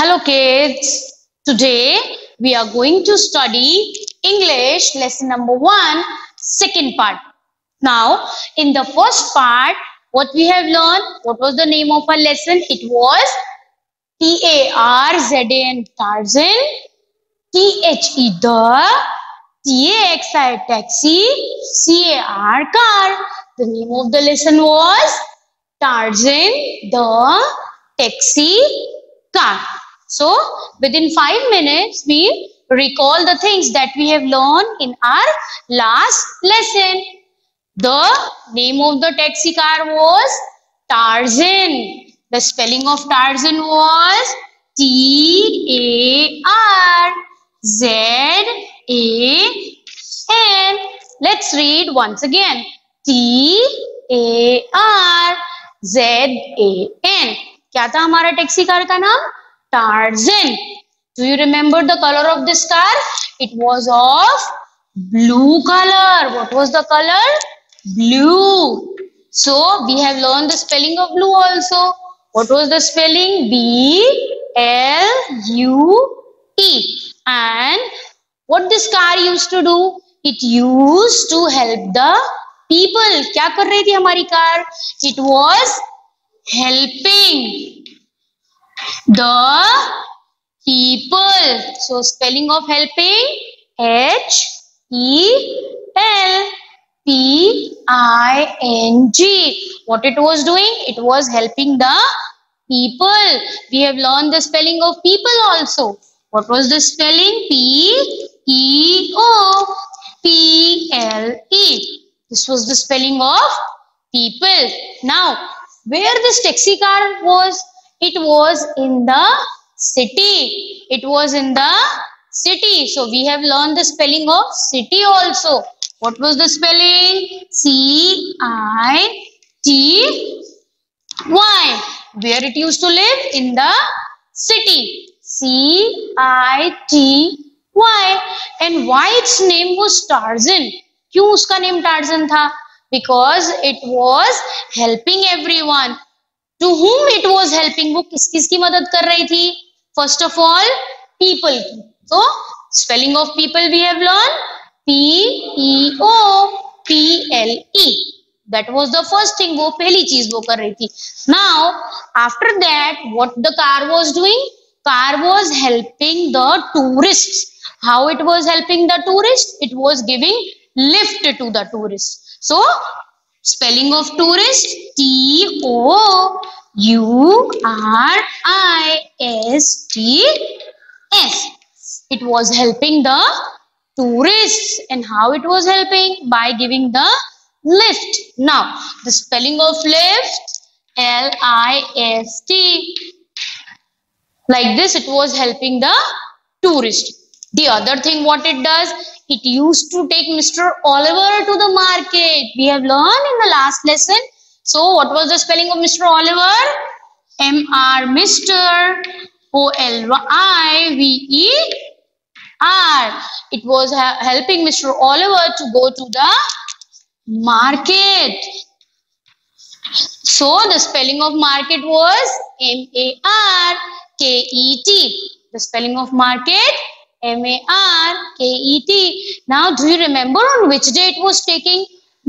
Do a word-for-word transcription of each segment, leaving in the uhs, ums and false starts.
Hello kids, today we are going to study English lesson number one, second part. Now in the first part, what we have learned, what was the name of our lesson? It was T A R Z A N, Tarzan, T H E, the, T A X I, taxi, C A R, car. The name of the lesson was Tarzan, the, taxi, car. So within five minutes we recall the things that we have learned in our last lesson. The name of the taxi car was Tarzan. The spelling of Tarzan was T A R Z A N. Let's read once again. T A R Z A N. क्या था हमारा taxi car का नाम? Tarzan. Do you remember the colour of this car? It was of blue colour. What was the colour? Blue. So we have learn the spelling of blue also. What was the spelling? B L U E. And what this car used to do? It used to help the people. क्या कर रही थी हमारी car? It was helping the people. So spelling of helping, H E L P I N G. What it was doing? It was helping the people. We have learned the spelling of people also. What was the spelling? P E O P L E. This was the spelling of people. Now where this taxi car was? It was in the city. It was in the city. So we have learned the spelling of city also. What was the spelling? C I T Y. Where it used to live? In the city. C I T Y. And why its name was Tarzan? क्यों उसका name Tarzan था? Because it was helping everyone. To whom it was helping? वो किस किस की मदद कर रही थी? First of all, people. So spelling of people we have learned P E O P L E. That was the first thing. वो पहली चीज वो कर रही थी. Now after that, what the car was doing? Car was helping the tourists. How it was helping the tourists? It was giving lift to the tourists. So spelling of tourist, T O U R I S T S. It was helping the tourists. And how it was helping? By giving the lift. Now the spelling of lift, L I F T. Like this it was helping the tourist. The other thing what it does, it used to take Mister Oliver to the market. We have learned in the last lesson. So what was the spelling of Mister Oliver? M R, Mister, O L I V E R. It was helping Mister Oliver to go to the market. So the spelling of market was M A R K E T. The spelling of market, M A R K E T. Now do you remember on which day it was taking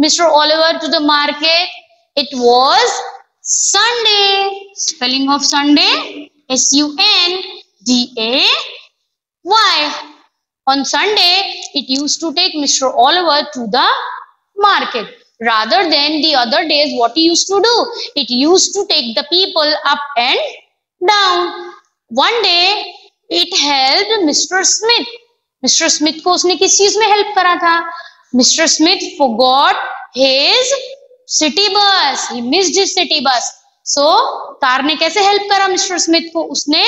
Mister Oliver to the market? It was Sunday. Spelling of Sunday, S U N D A Y. On Sunday it used to take Mister Oliver to the market. Rather than the other days, what he used to do? It used to take the people up and down. One day it helped Mister Smith. Mister Smith को उसने किस चीज में help करा था? Mister Smith forgot his city bus. He missed his city bus. So car ने कैसे help करा Mister Smith को? उसने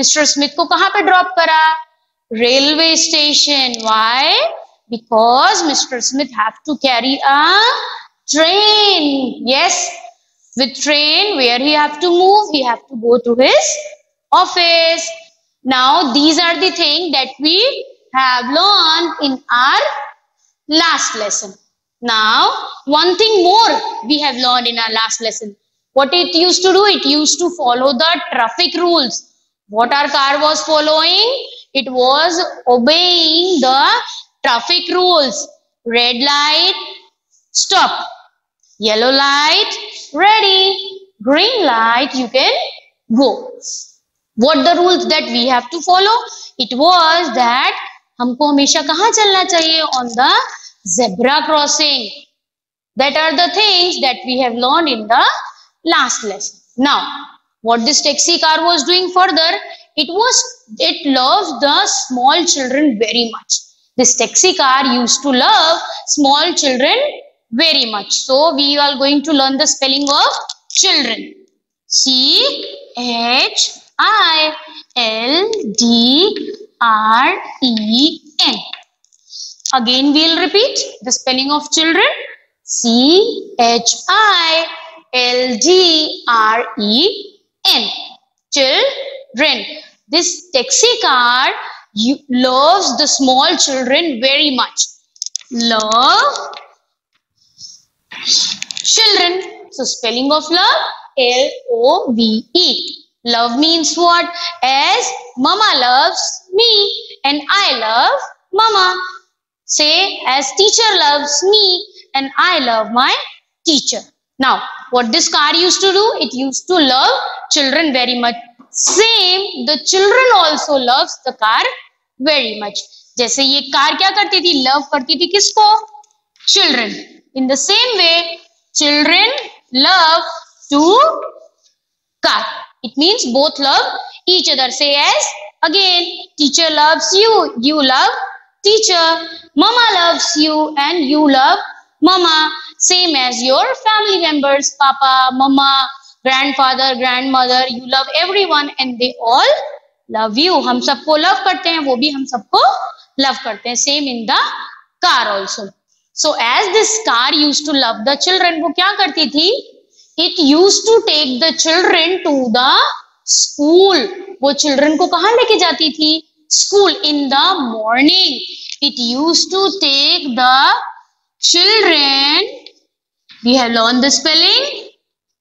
Mister Smith को कहाँ पे drop करा? Railway station. Why? Because Mister Smith have to carry a train. Yes, with train where he have to move, he have to go to his office. Now these are the things that we have learned in our last lesson. Now one thing more we have learned in our last lesson. What it used to do? It used to follow the traffic rules. What our car was following? It was obeying the traffic rules. Red light, stop. Yellow light, ready. Green light, you can go. What the rules that we have to follow? It was that हमको हमेशा कहाँ चलना चाहिए? On the zebra crossing. That are the things that we have learned in the last lesson. Now, what this taxi car was doing further? It was, it loved the small children very much. This taxi car used to love small children very much. So we are going to learn the spelling of children. C H I L D R E N. Again, we'll repeat the spelling of children. C H I L D R E N. Children. This taxi car loves the small children very much. Love children. So spelling of love, L O V E. Love means what? As mama loves me and I love mama. Say as teacher loves me and I love my teacher. Now, what this car used to do? It used to love children very much. Same, the children also loves the car very much. जैसे ये car क्या करती थी? Love करती थी किसको? Children. In the same way, children love to car. It means both love each other. Say as again, teacher loves you, you love teacher. Mama loves you and you love mama. Same as your family members, papa, mama, grandfather, grandmother. You love everyone and they all love you. हम सबको love करते हैं, वो भी हम सबको love करते हैं. Same in the car also. So as this car used to love the children, वो क्या करती थी? It used to take the children to the school. वो children को कहाँ लेके जाती थी? School in the morning. It used to take the children. We have learned the spelling.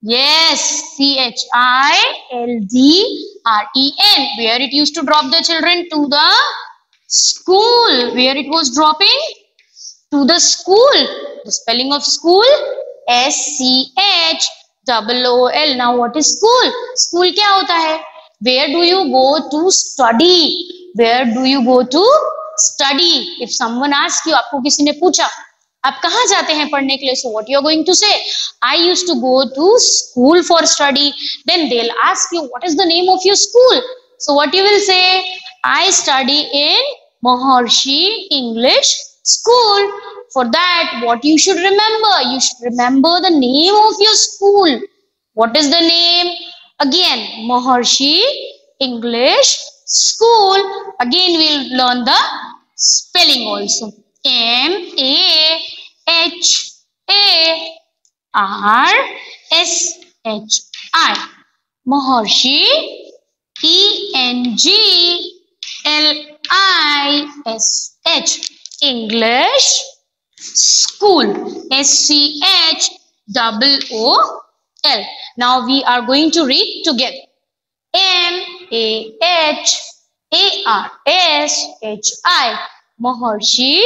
Yes, C H I L D R E N. Where it used to drop the children? To the school. Where it was dropping? To the school. The spelling of school, S C H O O L. Now what is school? School क्या होता है? Where do you go to study? Where do you go to study? If someone asks you, आपको किसी ने पूछा आप कहाँ जाते हैं पढ़ने के लिए, so what you are going to say? I used to go to school for study. Then they'll ask you, what is the name of your school? So what you will say? I study in Maharshi English School. For that, what you should remember? You should remember the name of your school. What is the name? Again, Maharshi English School. Again, we'll learn the spelling also. M A H A R S H I. Maharshi, E N G L I S H. English School, S C H O O L. Now we are going to read together. M A H A R S H I. Maharshi,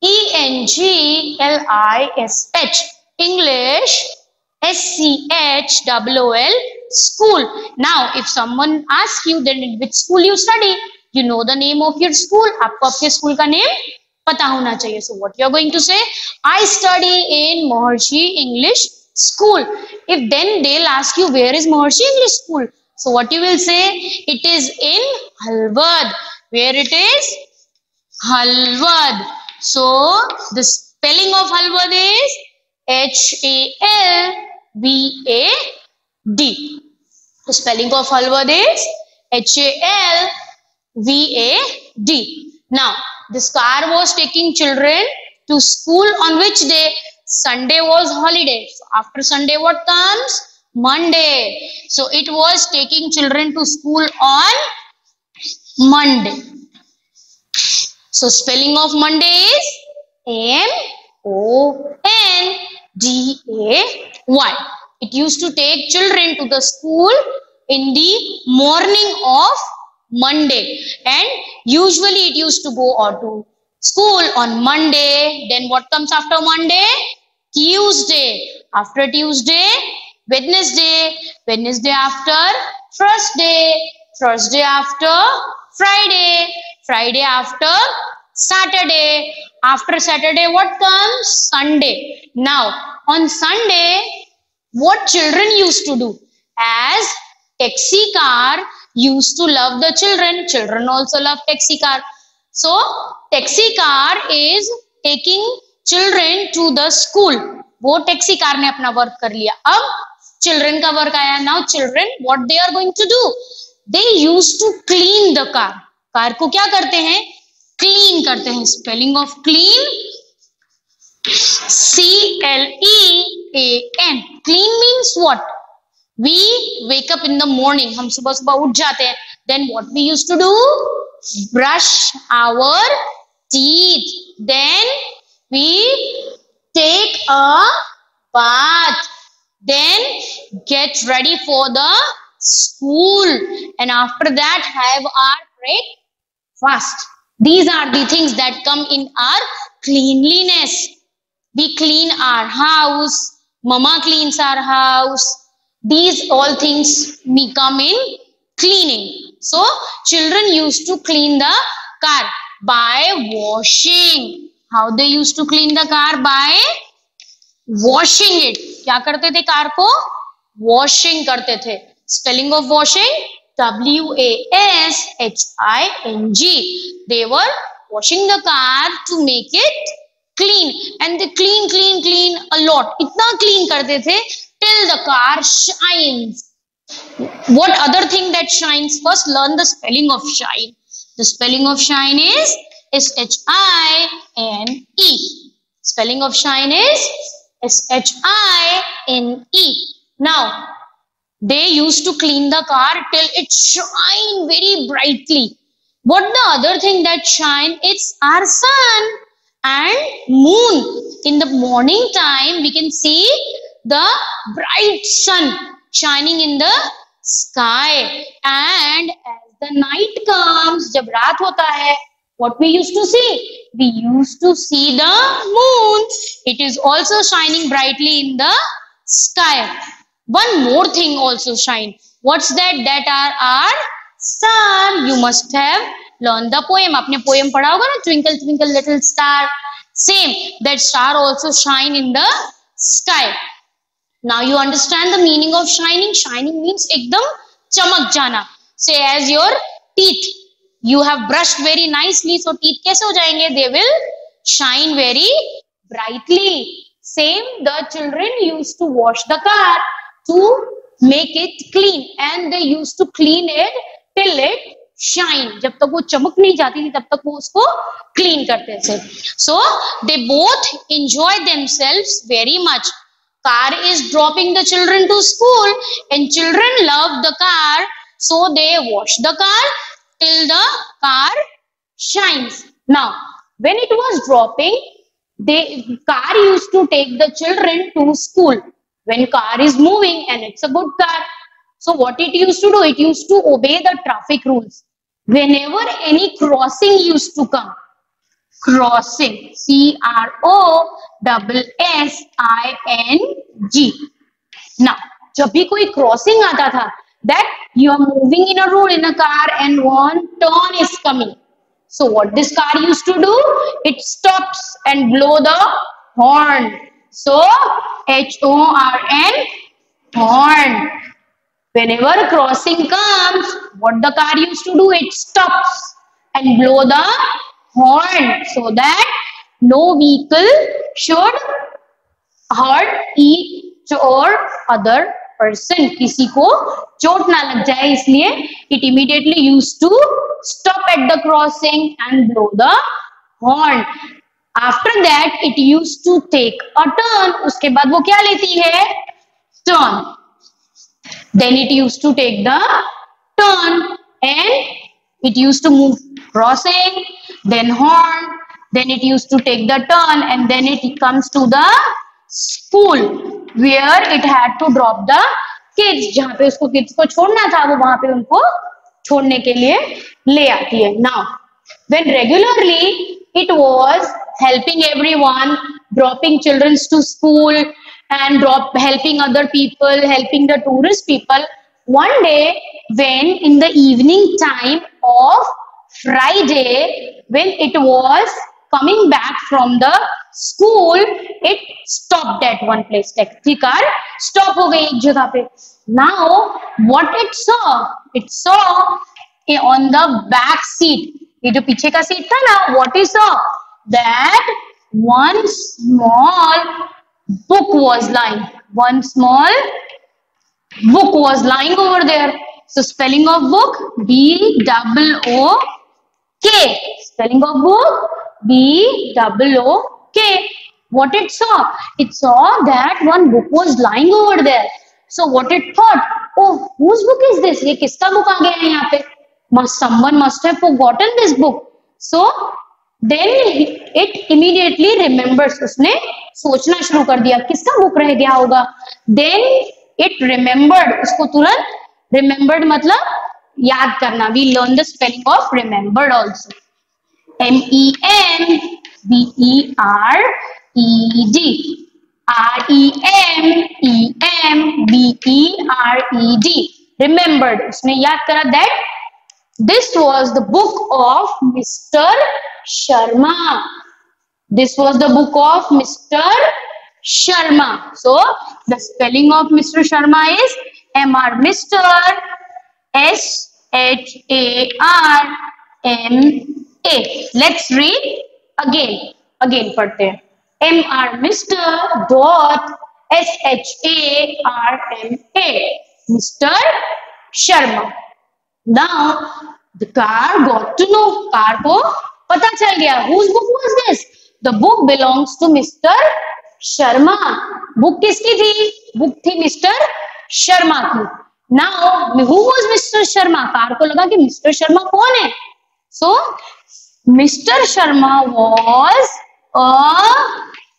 E N G L I S H. English, S C H O O L. School. Now if someone asks you then in which school you study, you know the name of your school. आपको आपके school का name पता होना चाहिए. So what you are going to say? I study in Maharshi English School. If then they'll ask you where is Maharshi English School, so what you will say? It is in Halvad. Where it is? Halvad. So the spelling of Halvad is H A L V A D. The spelling of Halvad is H A L V A D. Now, this car was taking children to school on which day? Sunday was holiday. So after Sunday, what comes? Monday. So it was taking children to school on Monday. So spelling of Monday is M O N D A Y. It used to take children to the school in the morning of Monday, and usually it used to go or to school on Monday. Then what comes after Monday? Tuesday. After Tuesday, Wednesday. Wednesday after Thursday. Thursday after Friday. Friday after Saturday. After Saturday, what comes? Sunday. Now, on Sunday, what children used to do? As taxi car used to love the children, children also love taxi car. So, taxi car is taking children to the school. वो taxi car ने अपना work कर लिया. अब children का work आया. Now, children, what they are going to do? They used to clean the car. Car को क्या करते हैं? Clean करते हैं. Spelling of clean, C L E A N. Clean means what? We wake up in the morning. हम सुबह सुबह उठ जाते हैं. Then what we used to do? Brush our teeth. Then we take a bath. Then get ready for the school. And after that, have our breakfast. These are the things that come in our cleanliness. We clean our house. Mama cleans our house. These all things we come in cleaning. So children used to clean the car by washing. How they used to clean the car? By washing it. क्या करते थे car को? Washing करते थे. Spelling of washing? W A S H I N G. They were washing the car to make it clean, and they clean, clean, clean a lot. इतना clean करते थे till the car shines. What other thing that shines? First, learn the spelling of shine. The spelling of shine is S H I N E. Spelling of shine is S H I N E. Now, they used to clean the car till it shine very brightly. What the other thing that shine? It's our sun and moon. In the morning time, we can see the bright sun shining in the sky. And as the night comes, जब रात होता है, what we used to see? We used to see the moon. It is also shining brightly in the sky. One more thing also shine. What's that? That are our star. You must have learned the poem. आपने poem पढ़ा होगा ना? Twinkle twinkle little star. Same. That star also shine in the sky. Now you understand the meaning of shining. Shining means एकदम चमक जाना. Say as your teeth. You have brushed very nicely. So teeth कैसे हो जाएंगे? They will shine very brightly. Same. The children used to wash the car to make it clean, and they used to clean it till it shine. जब तक वो चमक नहीं जाती थी तब तक वो उसको clean करते थे. So they both enjoy themselves very much. Car is dropping the children to school, and children love the car, so they wash the car till the car shines. Now, when it was dropping, the car used to take the children to school. When car is moving and it's a good car, so what it used to do? It used to obey the traffic rules. Whenever any crossing used to come, crossing, C R O S S I N G. Now, जब भी कोई crossing आता था, that you are moving in a road in a car and one turn is coming. So what this car used to do? It stops and blow the horn. So H O R N, horn. Whenever crossing comes, what the car used to do? It stops and blow the horn so that no vehicle should hurt each or other person. किसी को चोट ना लग जाए इसलिए it immediately used to stop at the crossing and blow the horn. After that, it used to take a turn. उसके बाद वो क्या लेती है? Turn. Then it used to take the turn, and it used to move crossing, then horn, then it used to take the turn, and then it comes to the school where it had to drop the kids, जहां पे उसको kids को छोड़ना था वो वहां पे उनको छोड़ने के लिए ले आती है. Now when regularly it was helping everyone, dropping childrens to school and drop helping other people, helping the tourist people. One day when in the evening time of Friday, when it was coming back from the school, it stopped at one place. Taxi car stop हो गई एक जगह पे. Now what it saw? It saw on the back seat, ये जो पीछे का seat था ना, what it saw? That one small book was lying. One small book was lying over there. So spelling of book, B double O K. Spelling of book, B double O K. What it saw? It saw that one book was lying over there. So what it thought? Oh, whose book is this? ये किसका book आ गया है यहाँ पे? Must someone must have forgotten this book. So then it immediately remembers. उसने सोचना शुरू कर दिया किसका book रह गया होगा. Then It remembered, उसको तुरंत remembered मतलब याद करना. We learn the spelling of remembered also. M E M B E R E D, R E M E M B E R E D. Remembered, उसने याद करा that this was the book of Mister Sharma. This was the book of Mister Sharma. So the spelling of Mister Sharma is M R Mister S H A R M A. Let's read again. Again, पढ़ते हैं. M R Mister dot S H A R M A. Mister Sharma. Now the car got to know. Car को पता चल गया. Whose book was this? The book belongs to Mister Sharma. Book किसकी थी? Book थी mister Sharma की. Now who was mister Sharma? Car को लगा कि मिस्टर शर्मा कौन है. So mister Sharma was a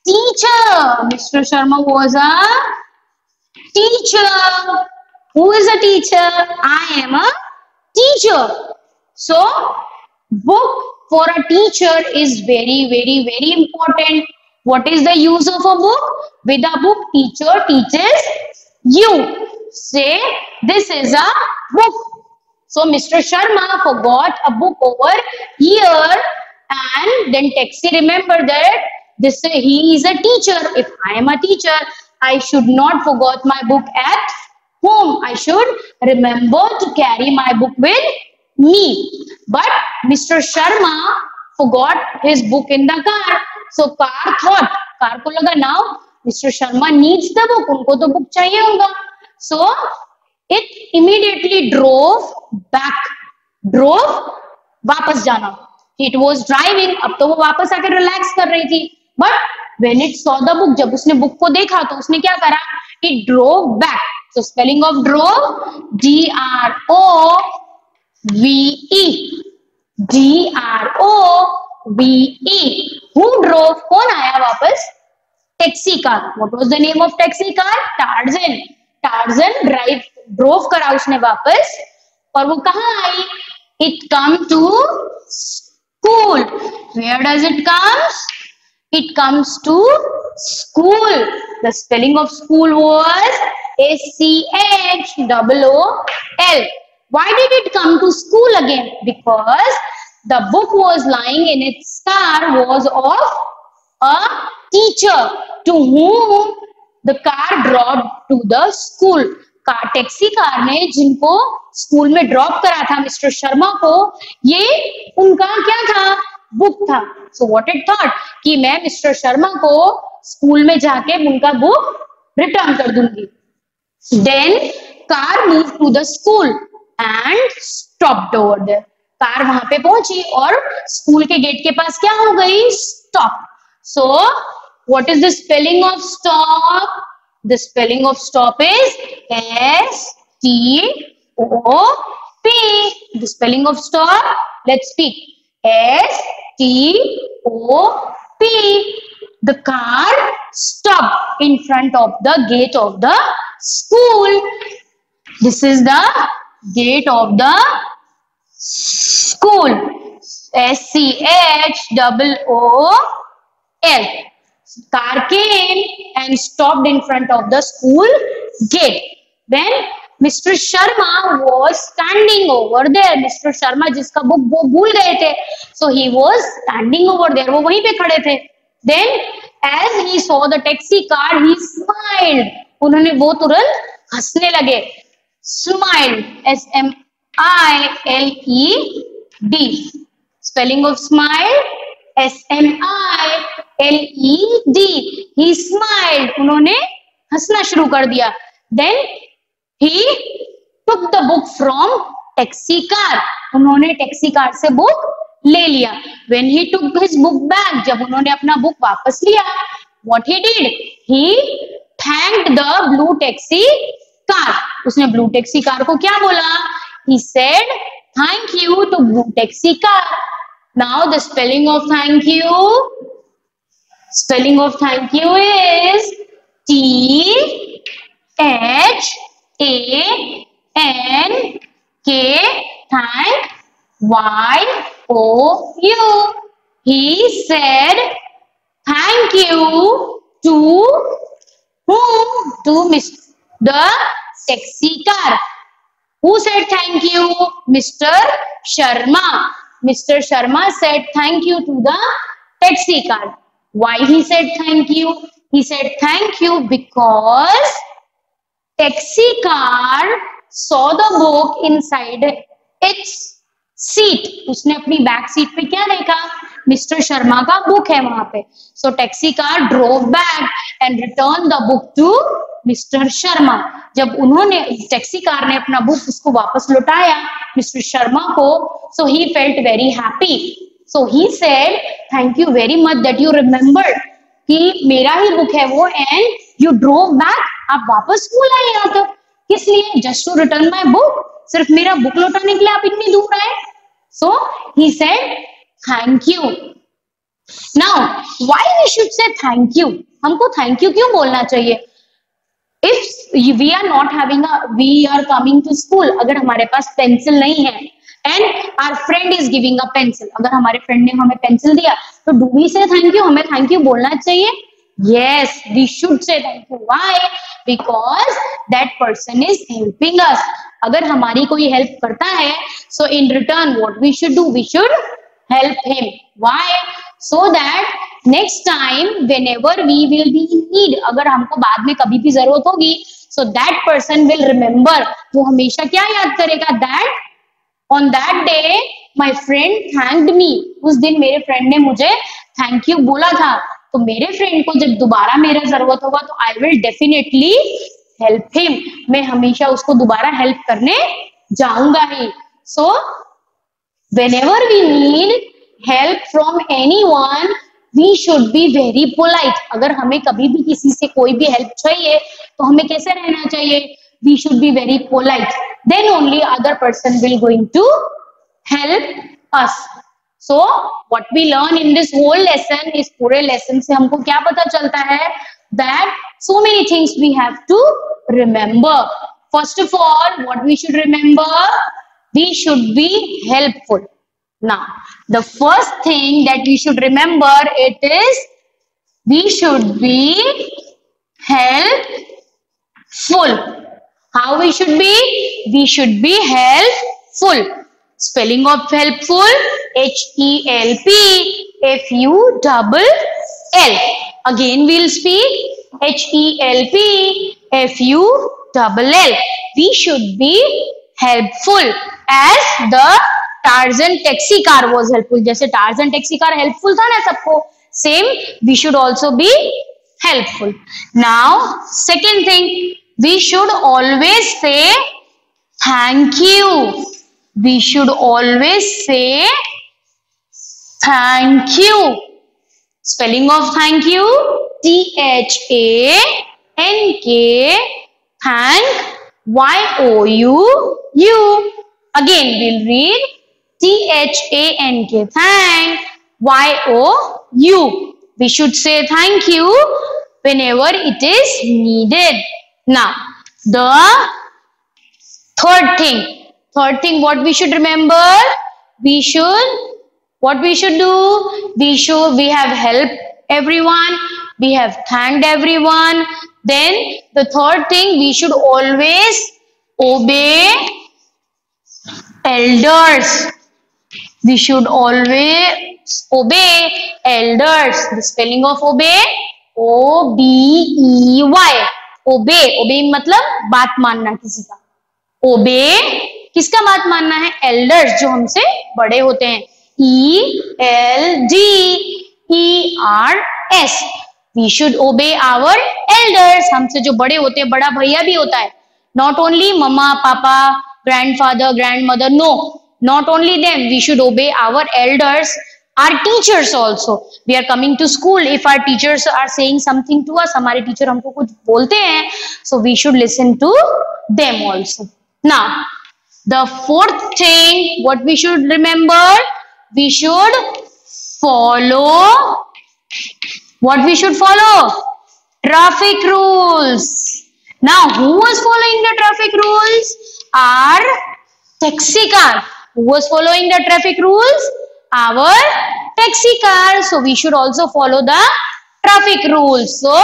teacher. Mister Sharma was a teacher. Who is a teacher? I am a teacher. So book for a teacher is very very very important. What is the use of a book? With a book, teacher teaches you. Say, this is a book. So Mister Sharma forgot a book over here, and then Taxi remembered that this he is a teacher. If I am a teacher, I should not forget my book at home. I should remember to carry my book with me. But Mister Sharma forgot his book in the car. So car thought, car को लगा now Mister Sharma needs the book. उनको तो book चाहिए होगा. So it immediately drove back. Drove वापस जाना. It was driving. अब तो वो वापस आके relax कर रही थी. But when it saw the book, जब उसने book को देखा तो उसने क्या करा? It drove back. So spelling of drove, D R O V E, D R O V E. Who drove? कौन आया वापस? Taxi car. What was the name of taxi car? Tarzan. Tarzan drive drove करा उसने वापस. और वो कहाँ आई? It come to school. Where does it comes? It comes to school. The spelling of school was S C H double O L. Why did it come to school again? Because the book was lying in its car was of a teacher to whom the car dropped to the school. Car taxi car ने जिनको school में drop करा था mister Sharma को, ये उनका क्या था? बुक था. सो व्हाट इट थॉट कि मैं मिस्टर शर्मा को स्कूल में जाके उनका बुक रिटर्न कर दूंगी. Then car move to the school and stopped over there. Car वहां पे पहुंची और स्कूल के गेट के पास क्या हो गई? Stop. So what is the spelling of stop? The spelling of stop is S T O P. The spelling of stop, let's speak, S T O P. The car stop in front of the gate of the school This is the gate of the school. S C H double O L. Car came and stopped in front of the school gate. Then Mister Sharma was standing over there. Mister Sharma जिसका book वो भूल गए थे, so he was standing over there. वो वहीं पे खड़े थे. Then as he saw the taxi car, he smiled. उन्होंने वो तुरंत हंसने लगे. Smiled, S M I L E D. Spelling of smile, S M I L E D. He smiled. उन्होंने हंसना शुरू कर दिया. Then He took the book from taxi car. उन्होंने टैक्सी कार से बुक ले लिया. When he took his book back, जब उन्होंने अपना बुक वापस लिया, what he did? He thanked the blue taxi car. उसने ब्लू टैक्सी कार को क्या बोला? He said, "Thank you to blue taxi car." Now the spelling of thank you. Spelling of thank you is T H A N K thank Y O U. He said thank you to whom? To Mister the taxi car. Who said thank you? Mister Sharma. Mister Sharma said thank you to the taxi car. Why he said thank you? He said thank you because taxi car saw the book inside its seat. उसने अपनी back seat पे क्या देखा? Mister Sharma का book है वहां पे. So taxi car drove back and returned the book to mister Sharma. जब उन्होंने टैक्सी कार ने अपना बुक उसको वापस लौटाया मिस्टर शर्मा को, so he felt very happy. So he said, "Thank you very much that you remembered कि मेरा ही बुक है वो, and you drove back." आप वापस स्कूल आए यहाँ तक किस लिए? Just to return my book. सिर्फ मेरा बुक लौटाने के लिए आप इतनी दूर आए. So he said thank you. Now why we should say thank you? हमको थैंक यू क्यों बोलना चाहिए? If we are not having a we are coming to school, अगर हमारे पास पेंसिल नहीं है and our friend is giving a pencil, अगर हमारे फ्रेंड ने हमें पेंसिल दिया तो do we say thank you? हमें थैंक यू बोलना चाहिए. Yes, we should say thank you. Why? Because that person is helping us. अगर हमारी कोई help करता है, so in return, what we should do? We should help him. Why? So that next time, whenever we will be in need, अगर हमको बाद में कभी भी जरूरत होगी, so that person will remember. वो हमेशा क्या याद करेगा? That on that day, my friend thanked me. उस दिन मेरे friend ने मुझे thank you बोला था. तो मेरे फ्रेंड को जब दोबारा मेरा जरूरत होगा तो I will definitely help him. मैं हमेशा उसको दोबारा हेल्प करने जाऊंगा ही. So whenever we need help from anyone, we should be very polite. अगर हमें कभी भी किसी से कोई भी हेल्प चाहिए तो हमें कैसे रहना चाहिए? We should be very polite. Then only other person will going to help us. So what we learn in this whole lesson, इस पूरे lesson से हमको क्या पता चलता है? That so many things we have to remember. First of all, what we should remember? We should be helpful. Now, the first thing that we should remember it is we should be helpful. How we should be? We should be helpful. Spelling of helpful, H E L P F U double L. Again we'll speak H E L P F U double L. We should be helpful as the Tarzan taxi car was helpful. जैसे Tarzan taxi car helpful था ना सबको, same we should also be helpful. Now second thing, we should always say thank you. We should always say thank you. Spelling of thank you, T H A N K thank Y O U U. Again we'll read T H A N K thank Y O U. We should say thank you whenever it is needed. Now the Third thing, third thing what we should remember, we should, what we should do, we should, we have helped everyone, we have thanked everyone. Then the third thing, we should always obey elders. We should always obey elders. The spelling of obey, O B E Y. Obey, obeying मतलब बात मानना किसी का. Obey, किसका बात मानना है? Elders, जो हमसे बड़े होते हैं. E L D E R S. We should obey our elders. हमसे जो बड़े होते हैं, बड़ा भैया भी होता है. Not only mama, papa, grandfather, grandmother. No, not only them. We should obey our elders. Our teachers also. We are coming to school. If our teachers are saying something to us, हमारे teacher हमको कुछ बोलते हैं. So we should listen to them also. Now, the fourth thing, what we should remember, we should follow. What we should follow? Traffic rules. Now, who was following the traffic rules? Our taxi car. Who was following the traffic rules? Our taxi car. So, we should also follow the traffic rules. So,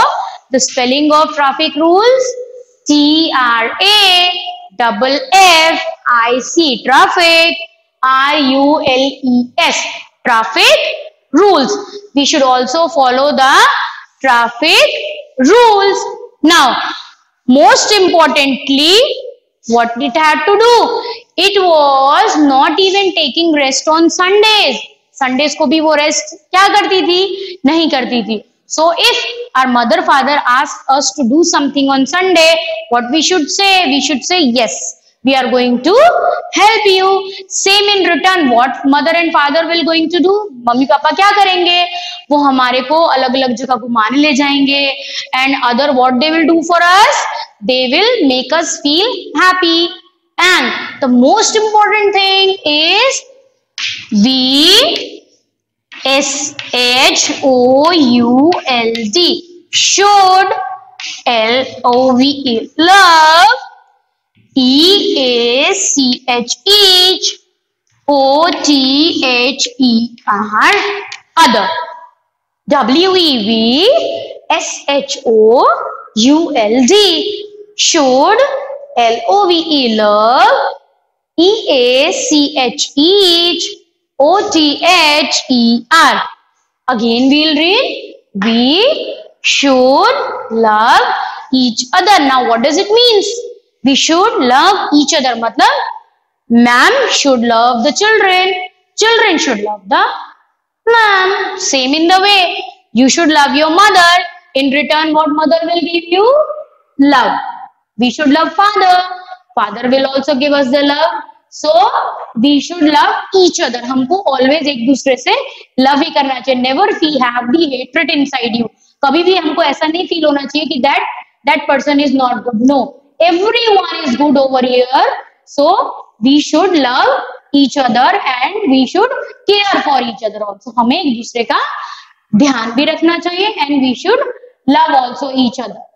the spelling of traffic rules, T R A F F I C, traffic, R U L E S, traffic rules. We should also follow the traffic rules. Now, most importantly, what it had to do, it was not even taking rest on Sundays. Sundays को भी वो rest क्या करती थी? नहीं करती थी. So if our mother father asked us to do something on Sunday, what we should say? We should say yes. We are going to help you. Same in return, what mother and father will going to do? Mummy papa क्या करेंगे? वो हमारे को अलग अलग जगह घुमाने ले जाएंगे. And other what they will do for us? They will make us feel happy. And the most important thing is V S H O U L D. Should, L O V E, love. E A C H H O T H E R, other. W E V S H O U L D, should, L O V E, love. E A C H H O T H E R. Again we'll read, we should love each other. Now what does it mean? We should love each other. मतलब, ma'am should love the children. Children should love the ma'am. Same in the way. You should love your mother. In return, what mother will give you? Love. We should love father. Father will also give us the love. So, we should love each other. हमको always एक दूसरे से love ही करना चाहिए. Never feel have the hatred inside you. कभी भी हमको ऐसा नहीं feel होना चाहिए कि that that person is not good. No. Everyone is good over here, so we should love each other and we should care for each other also. हमें एक दूसरे का ध्यान भी रखना चाहिए and we should love also each other.